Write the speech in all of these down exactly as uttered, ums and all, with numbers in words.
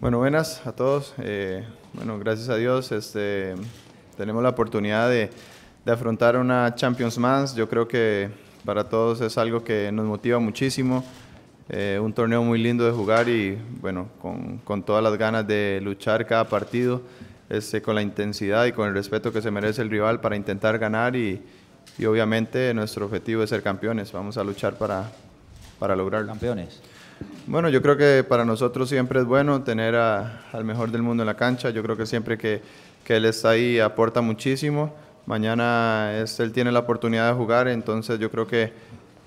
Bueno, buenas a todos. Eh, bueno, gracias a Dios este, tenemos la oportunidad de, de afrontar una Champions más. Yo creo que para todos es algo que nos motiva muchísimo. Eh, un torneo muy lindo de jugar y bueno, con, con todas las ganas de luchar cada partido, este, con la intensidad y con el respeto que se merece el rival para intentar ganar y, y obviamente nuestro objetivo es ser campeones. Vamos a luchar para, para lograrlo. Campeones. Bueno, yo creo que para nosotros siempre es bueno tener a, al mejor del mundo en la cancha. Yo creo que siempre que, que él está ahí aporta muchísimo. Mañana es, él tiene la oportunidad de jugar, entonces yo creo que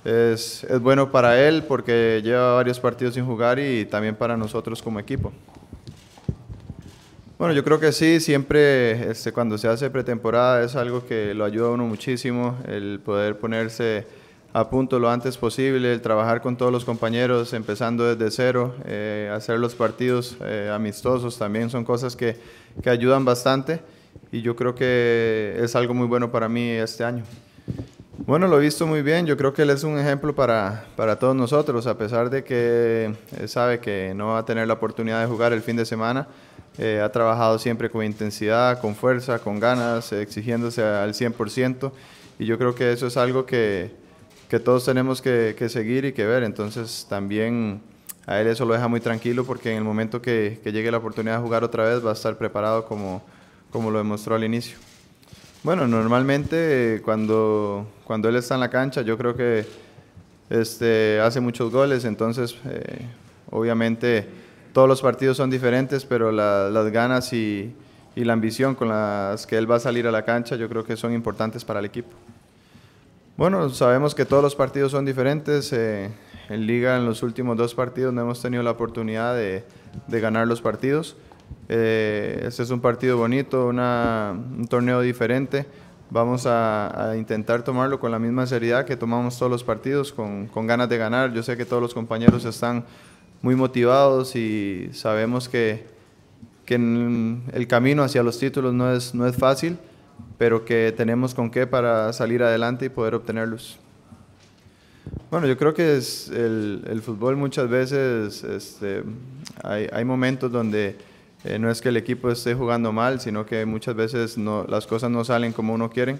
es, es bueno para él porque lleva varios partidos sin jugar y también para nosotros como equipo. Bueno, yo creo que sí, siempre este, cuando se hace pretemporada es algo que lo ayuda a uno muchísimo, el poder ponerse a punto lo antes posible, el trabajar con todos los compañeros, empezando desde cero, eh, hacer los partidos eh, amistosos también son cosas que, que ayudan bastante y yo creo que es algo muy bueno para mí este año. Bueno, lo he visto muy bien, yo creo que él es un ejemplo para, para todos nosotros, a pesar de que él sabe que no va a tener la oportunidad de jugar el fin de semana, eh, ha trabajado siempre con intensidad, con fuerza, con ganas, exigiéndose al cien por ciento y yo creo que eso es algo que que todos tenemos que, que seguir y que ver, entonces también a él eso lo deja muy tranquilo porque en el momento que, que llegue la oportunidad de jugar otra vez va a estar preparado como, como lo demostró al inicio. Bueno, normalmente cuando, cuando él está en la cancha yo creo que este, hace muchos goles, entonces eh, obviamente todos los partidos son diferentes, pero la, las ganas y, y la ambición con las que él va a salir a la cancha yo creo que son importantes para el equipo. Bueno, sabemos que todos los partidos son diferentes, eh, en Liga en los últimos dos partidos no hemos tenido la oportunidad de, de ganar los partidos, eh, este es un partido bonito, una, un torneo diferente, vamos a, a intentar tomarlo con la misma seriedad que tomamos todos los partidos, con, con ganas de ganar, yo sé que todos los compañeros están muy motivados y sabemos que, que el camino hacia los títulos no es, no es fácil, pero que tenemos con qué para salir adelante y poder obtenerlos. Bueno, yo creo que es el, el fútbol muchas veces este, hay, hay momentos donde eh, no es que el equipo esté jugando mal, sino que muchas veces no, las cosas no salen como uno quiere.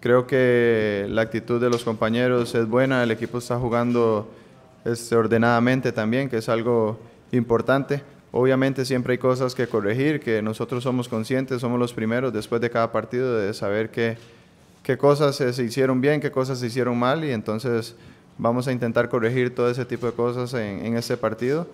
Creo que la actitud de los compañeros es buena, el equipo está jugando este, ordenadamente también, que es algo importante. Obviamente siempre hay cosas que corregir, que nosotros somos conscientes, somos los primeros después de cada partido de saber qué, qué cosas se hicieron bien, qué cosas se hicieron mal y entonces vamos a intentar corregir todo ese tipo de cosas en, en este partido.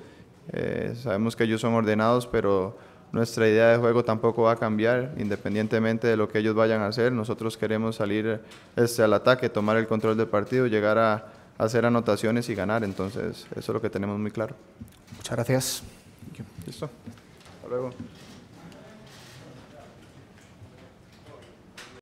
Eh, sabemos que ellos son ordenados, pero nuestra idea de juego tampoco va a cambiar, independientemente de lo que ellos vayan a hacer. Nosotros queremos salir este, al ataque, tomar el control del partido, llegar a, a hacer anotaciones y ganar, entonces eso es lo que tenemos muy claro. Muchas gracias. Listo. Hasta luego.